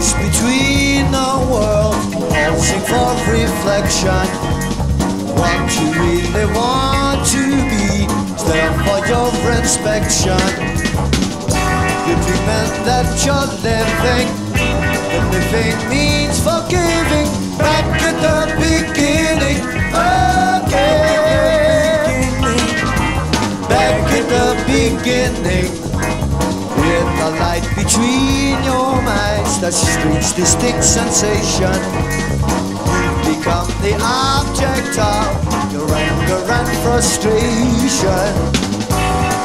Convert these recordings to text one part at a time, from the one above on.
space between our worlds, pausing for reflection. What you really want to be, stand for your inspection. You dream that you're living, but living means forgiving. Back at the beginning again. Back at the beginning. The light between your eyes, that's a strange, distinct sensation. You become the object of your anger and frustration.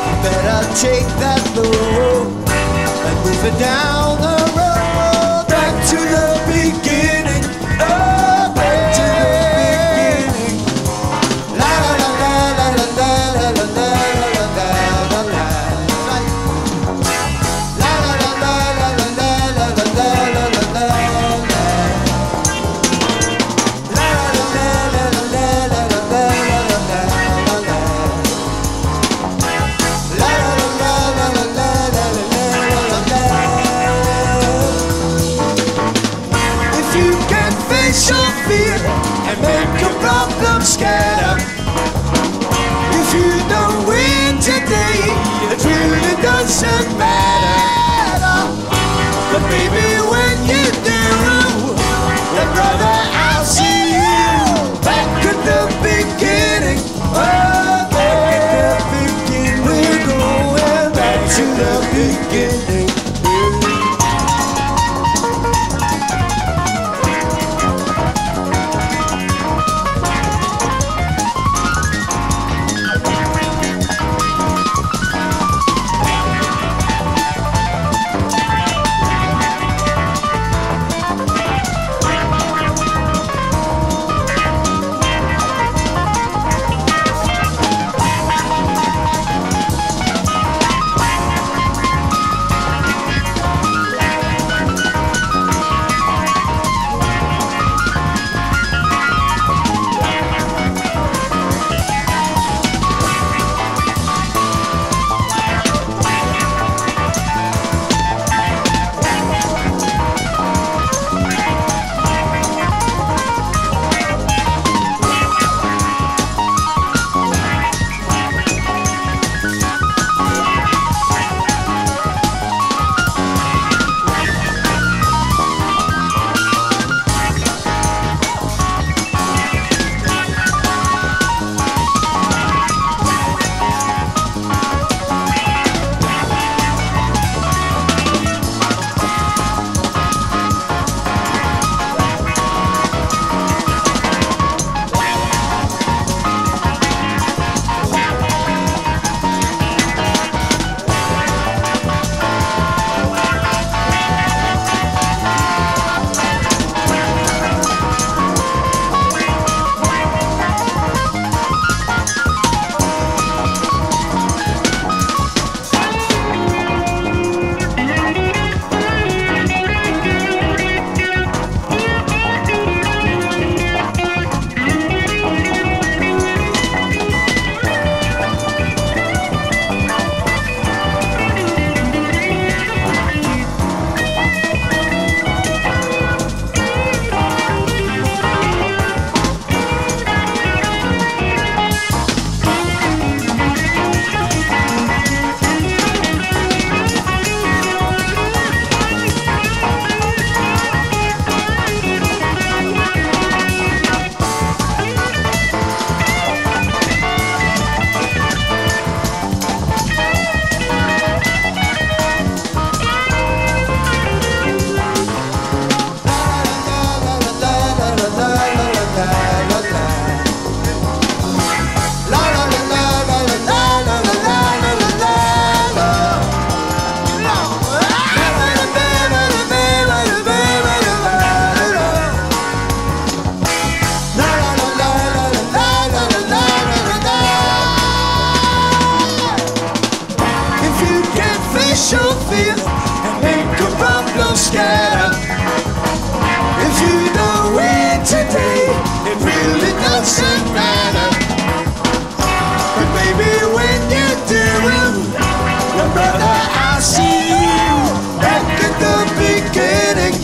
You better take that road and move it down the road. Back to the beginning. Oh, back to the beginning. La la la la la la la la la. Doesn't matter, but baby, when you do, then brother, I'll see you back at the beginning. Oh, back at the beginning, we're going back to the beginning. Brother, I see you back at the beginning.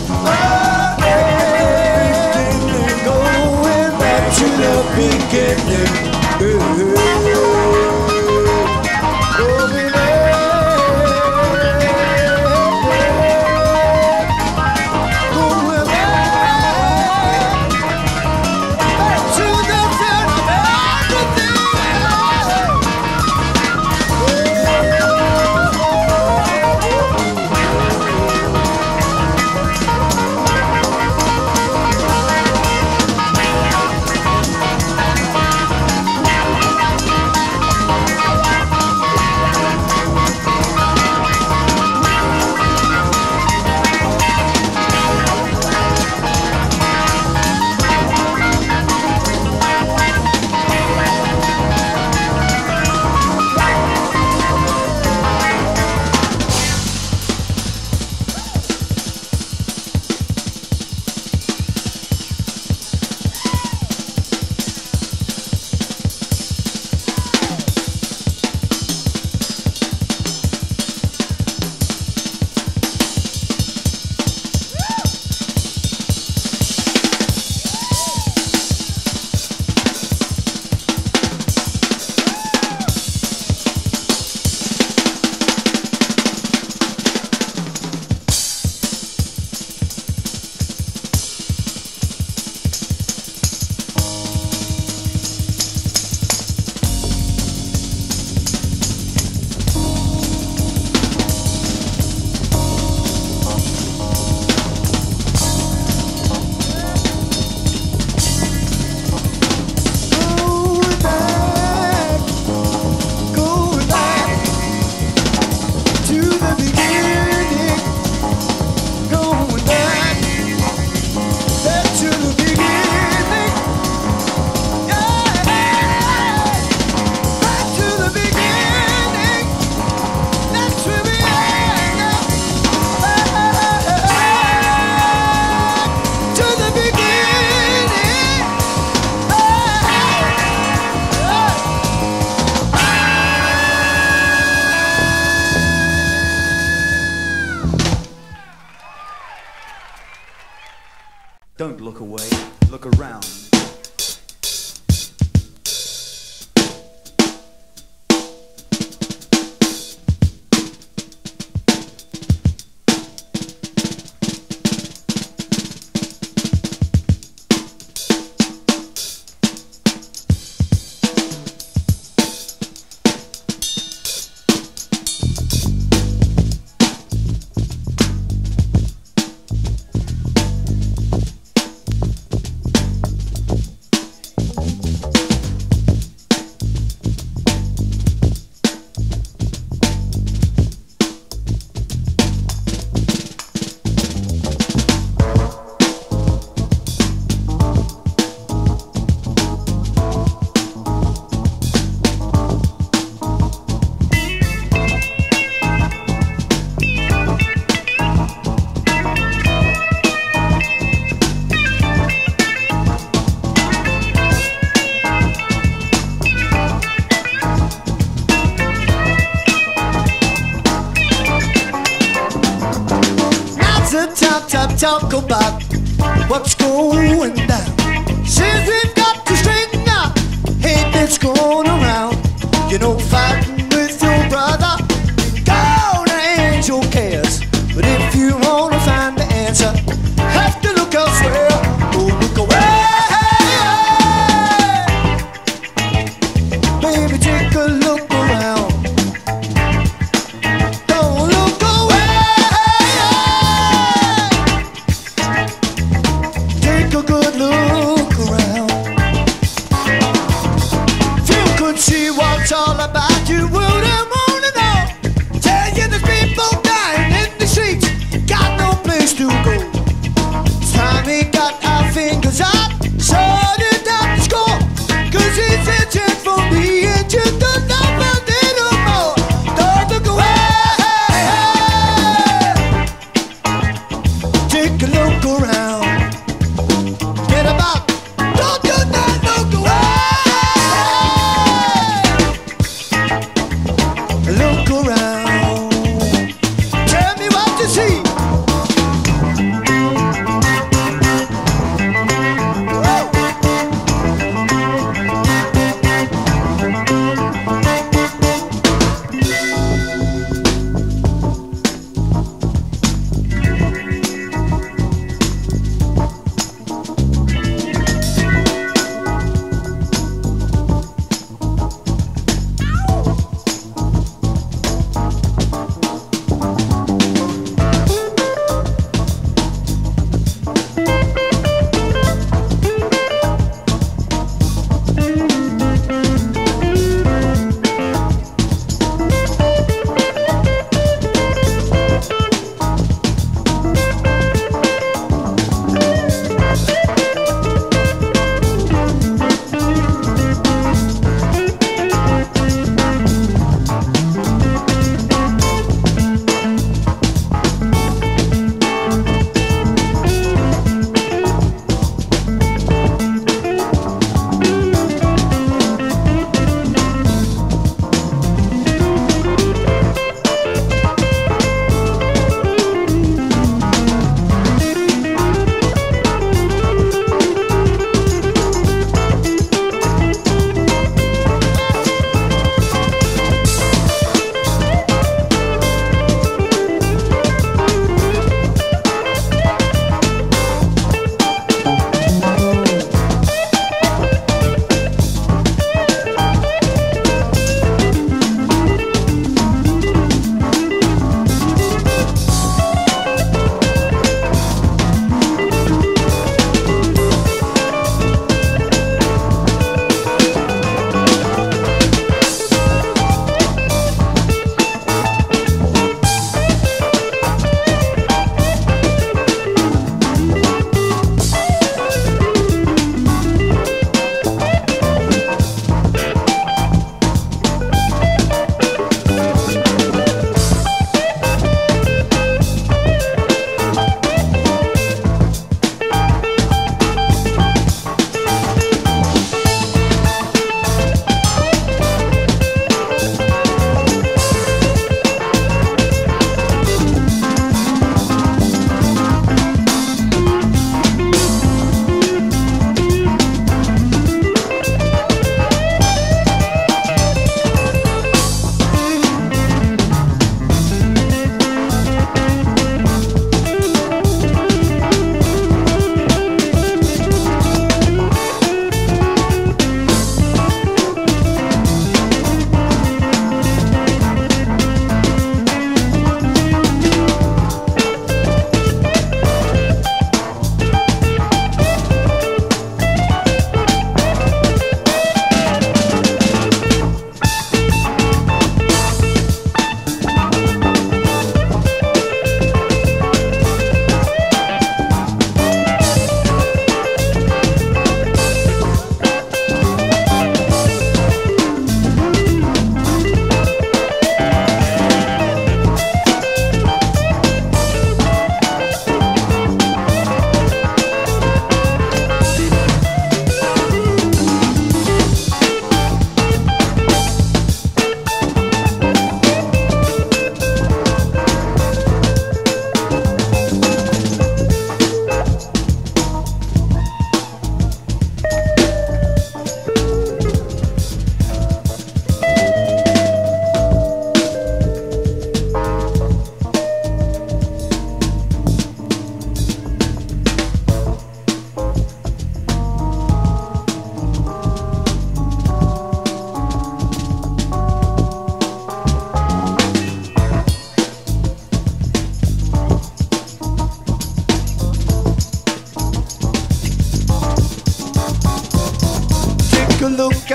Don't look away, look around. Talk about what's going down. Says we've got to straighten up hate that's going around. You know, fighting with your brother, God ain't your cares. But if you want to find the answer, have to look elsewhere. Go look away. Baby, take a look around.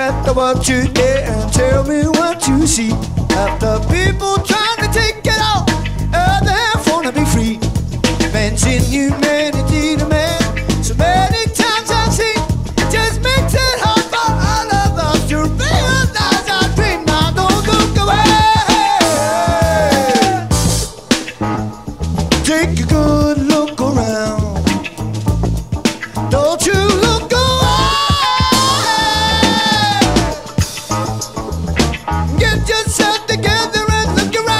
at the what you did and tell me what you see. After people trying to take it out, they're gonna be free. Mention humanity to man, so many times I've seen. It just makes it hard for all of us to realize our dream. Now don't look away. Take a good look around. Don't you look away. Get yourself together and look around.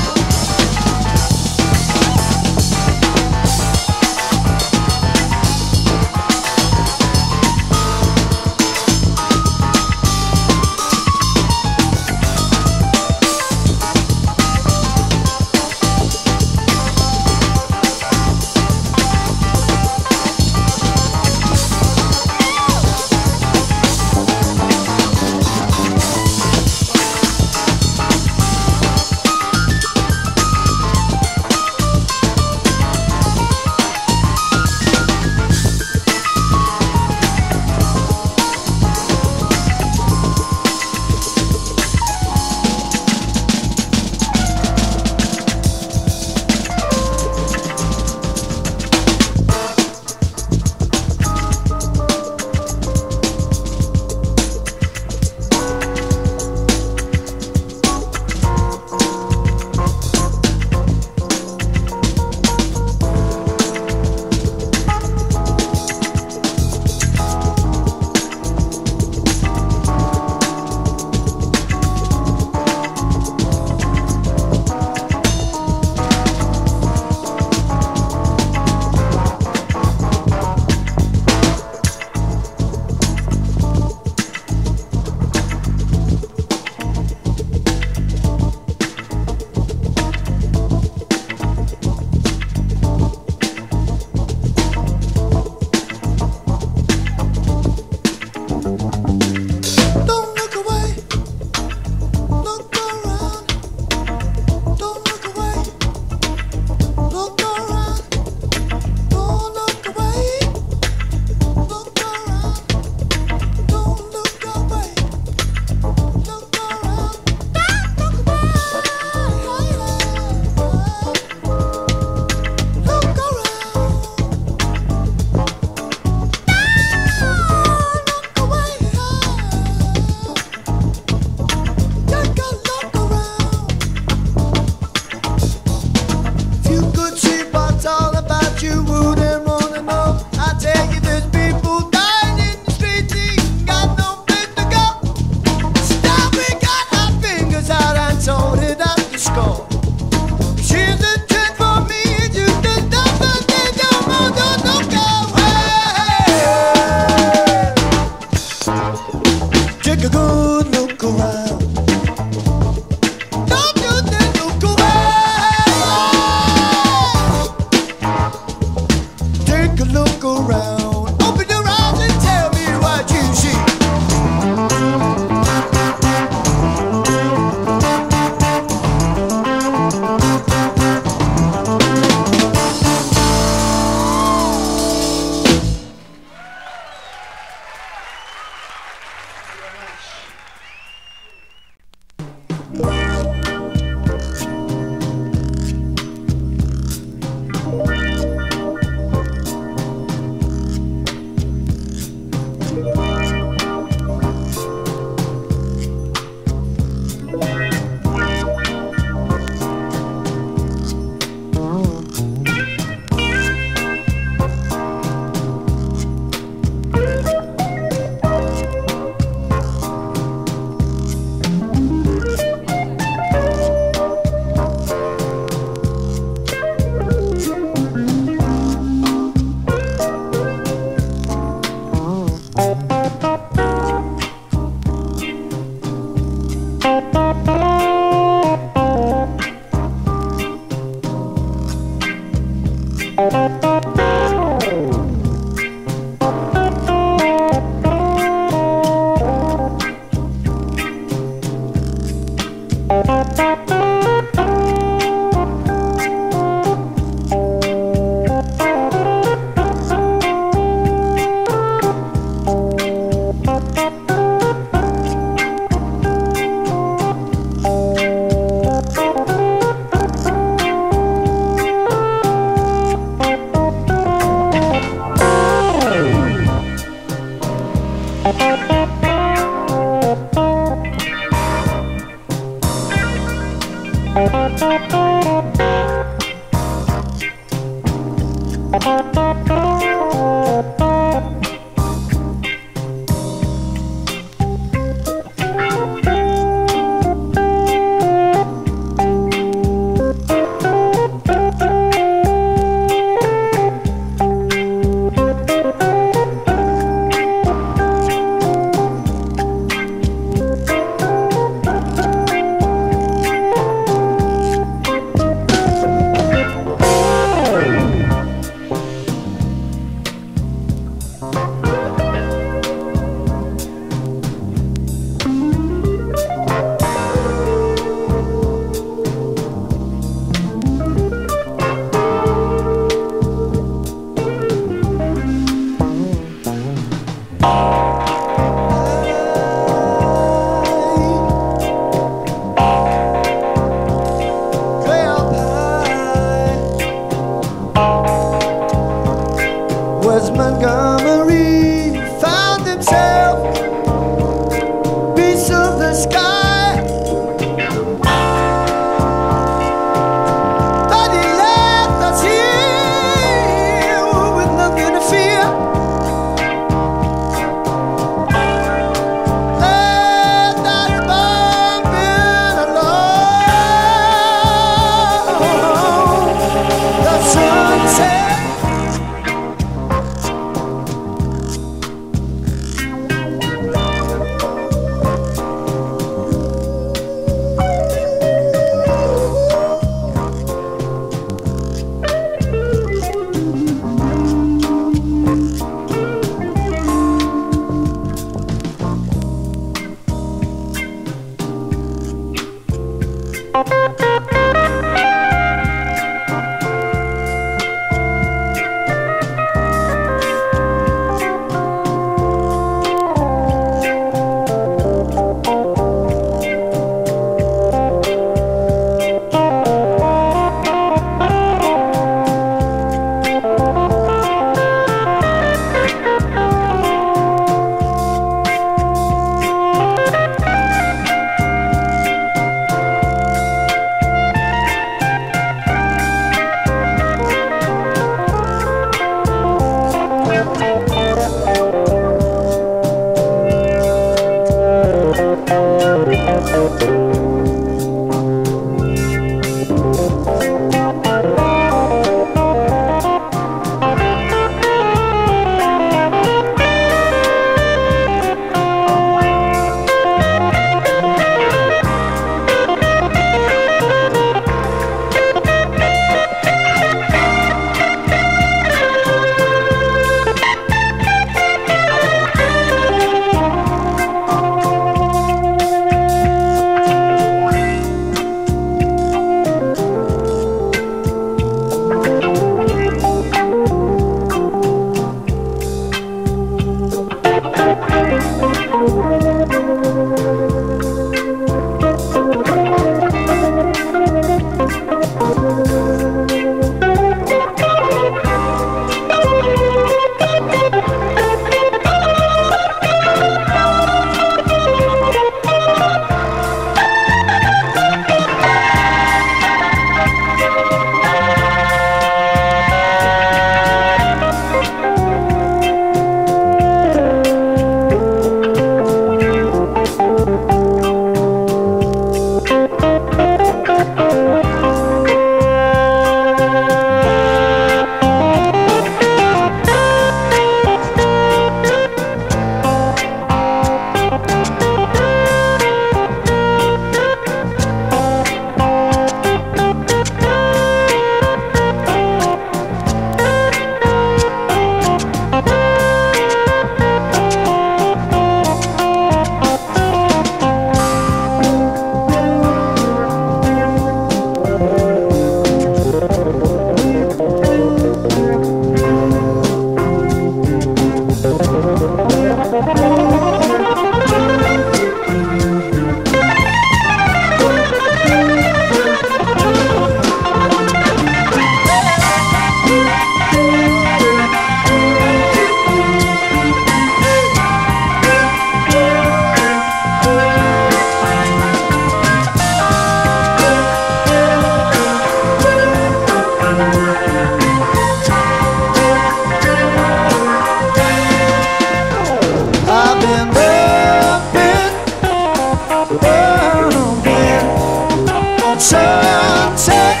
sunset.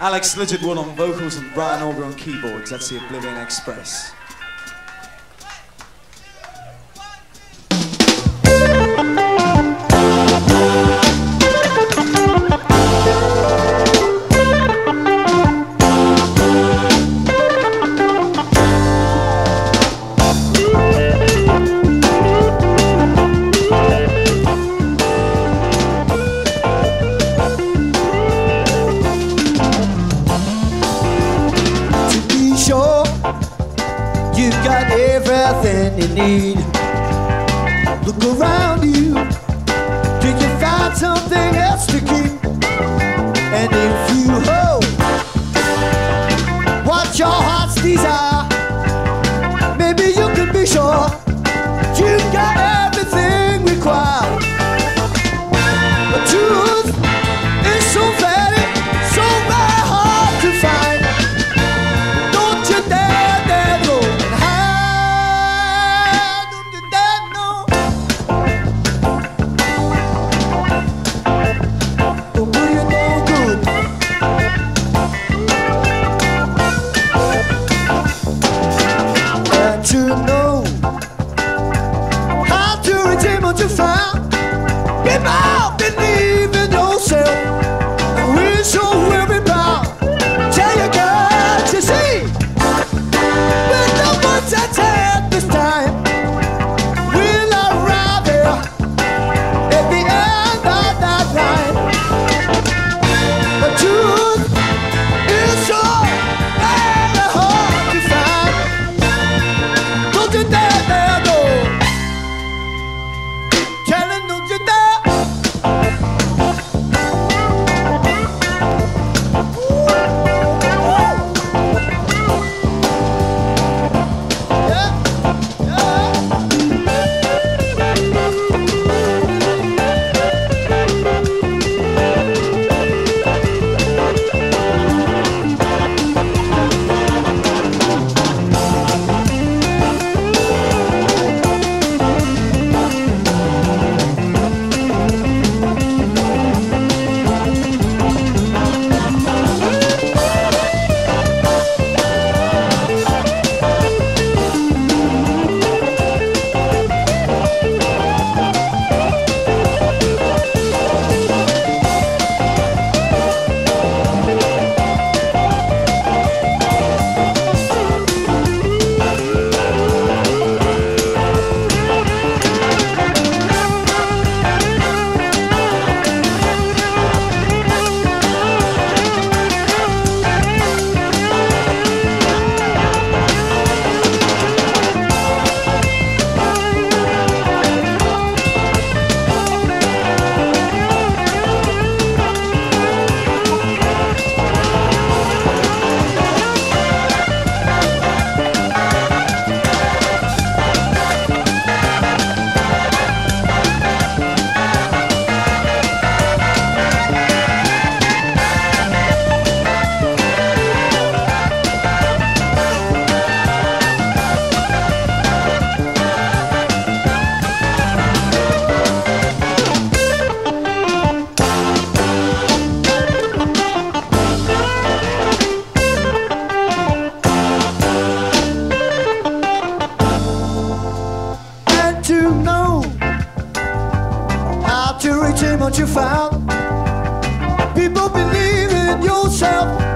Alex Ligertwood on vocals and Brian Auger on keyboards. That's the Oblivion Express. There, there, go. to know how to retain what you found. People believe in yourself.